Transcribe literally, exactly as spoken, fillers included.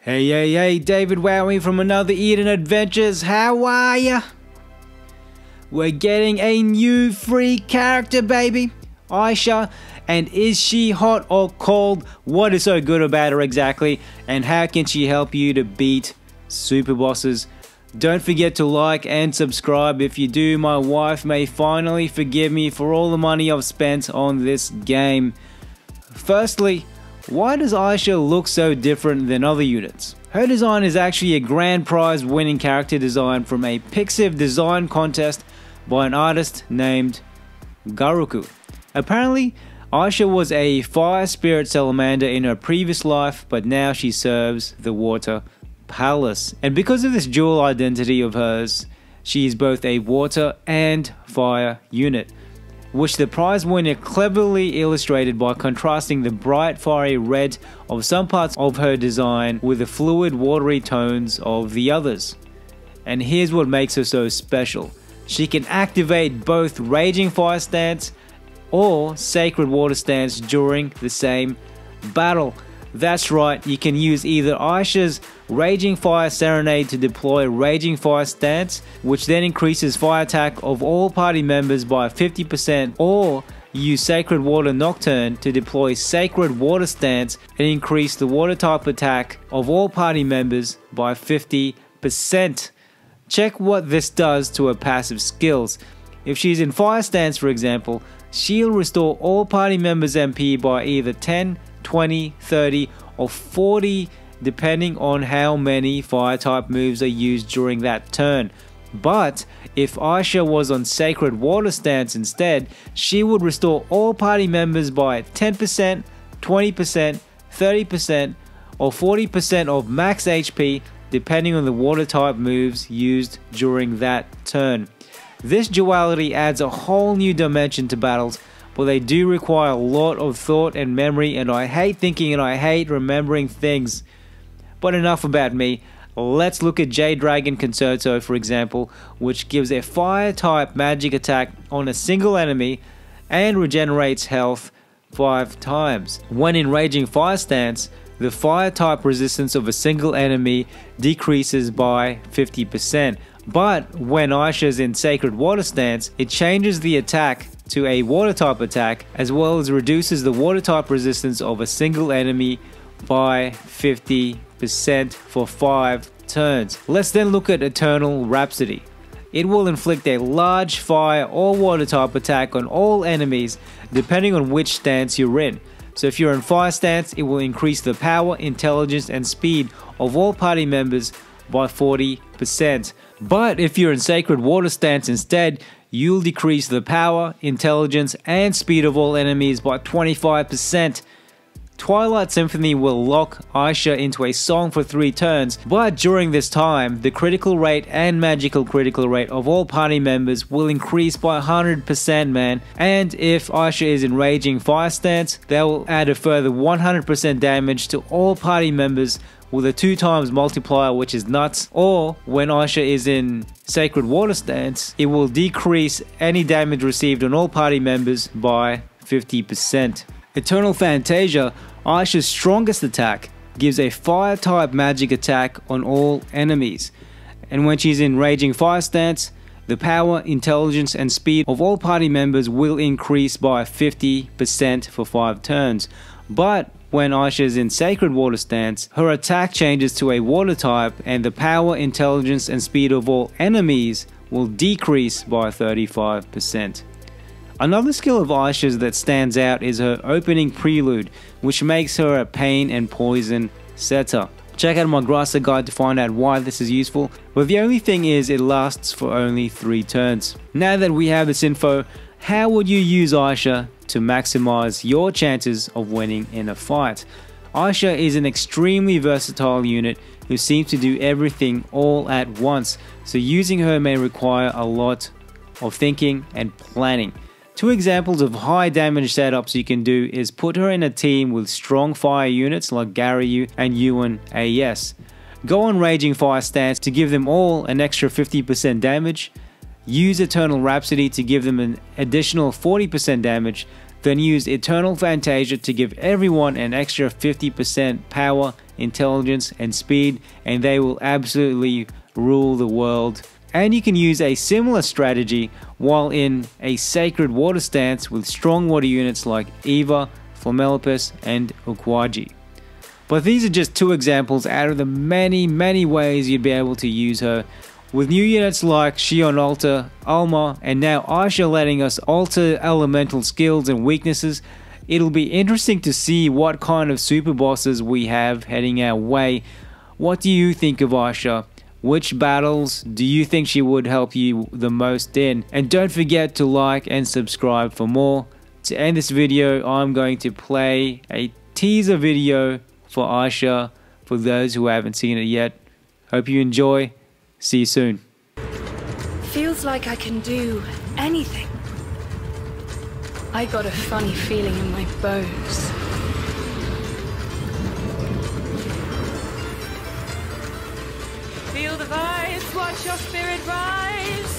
Hey, hey, hey, David Wowee from Another Eden Adventures, how are ya? We're getting a new free character, baby, Aisha, and is she hot or cold? What is so good about her exactly? And how can she help you to beat super bosses? Don't forget to like and subscribe. If you do, my wife may finally forgive me for all the money I've spent on this game. Firstly, why does Aisha look so different than other units? Her design is actually a grand prize winning character design from a Pixiv design contest by an artist named Garuku. Apparently, Aisha was a fire spirit salamander in her previous life, but now she serves the water palace. And because of this dual identity of hers, she is both a water and fire unit, which the prize winner cleverly illustrated by contrasting the bright fiery red of some parts of her design with the fluid watery tones of the others. And here's what makes her so special. She can activate both Raging Fire Stance or Sacred Water Stance during the same battle. That's right, you can use either Aisha's Raging Fire Serenade to deploy Raging Fire Stance, which then increases fire attack of all party members by fifty percent, or use Sacred Water Nocturne to deploy Sacred Water Stance and increase the water type attack of all party members by fifty percent. Check what this does to her passive skills. If she's in Fire Stance, for example, she'll restore all party members' M P by either ten, twenty, thirty or forty depending on how many fire type moves are used during that turn. But if Aisha was on Sacred Water Stance instead, she would restore all party members by ten percent, twenty percent, thirty percent or forty percent of max H P depending on the water type moves used during that turn. This duality adds a whole new dimension to battles. Well, they do require a lot of thought and memory, and I hate thinking and I hate remembering things. But enough about me. Let's look at Jade Dragon Concerto, for example, which gives a fire type magic attack on a single enemy and regenerates health five times. When in Raging Fire Stance, the fire type resistance of a single enemy decreases by fifty percent. But when Aisha's in Sacred Water Stance, it changes the attack to a water type attack, as well as reduces the water type resistance of a single enemy by fifty percent for five turns. Let's then look at Eternal Rhapsody. It will inflict a large fire or water type attack on all enemies depending on which stance you're in. So if you're in Fire Stance, it will increase the power, intelligence and speed of all party members by forty percent. But if you're in Sacred Water Stance instead, you'll decrease the power, intelligence, and speed of all enemies by twenty-five percent. Twilight Symphony will lock Aisha into a song for three turns, but during this time, the critical rate and magical critical rate of all party members will increase by one hundred percent, man. And if Aisha is in Raging Fire Stance, they will add a further one hundred percent damage to all party members with a two times multiplier, which is nuts. Or when Aisha is in Sacred Water Stance, it will decrease any damage received on all party members by fifty percent. Eternal Fantasia, Aisha's strongest attack, gives a fire type magic attack on all enemies. And when she's in Raging Fire Stance, the power, intelligence, and speed of all party members will increase by fifty percent for five turns. But when Aisha is in Sacred Water Stance, her attack changes to a water type and the power, intelligence, and speed of all enemies will decrease by thirty-five percent. Another skill of Aisha's that stands out is her Opening Prelude, which makes her a pain and poison setter. Check out my Grasta guide to find out why this is useful, but the only thing is it lasts for only three turns. Now that we have this info, how would you use Aisha to maximize your chances of winning in a fight? Aisha is an extremely versatile unit who seems to do everything all at once, so using her may require a lot of thinking and planning. Two examples of high damage setups you can do is put her in a team with strong fire units like Garyu and Yuan A S. Go on Raging Fire Stance to give them all an extra fifty percent damage. Use Eternal Rhapsody to give them an additional forty percent damage, then use Eternal Fantasia to give everyone an extra fifty percent power, intelligence, and speed, and they will absolutely rule the world. And you can use a similar strategy while in a Sacred Water Stance with strong water units like Eva, Formelopus, and Uquaji. But these are just two examples out of the many, many ways you'd be able to use her, with new units like Shion Alter, Alma, and now Aisha letting us alter elemental skills and weaknesses. It'll be interesting to see what kind of super bosses we have heading our way. What do you think of Aisha? Which battles do you think she would help you the most in? And don't forget to like and subscribe for more. To end this video, I'm going to play a teaser video for Aisha, for those who haven't seen it yet. Hope you enjoy. See you soon. Feels like I can do anything. I got a funny feeling in my bones. Feel the vibes, watch your spirit rise.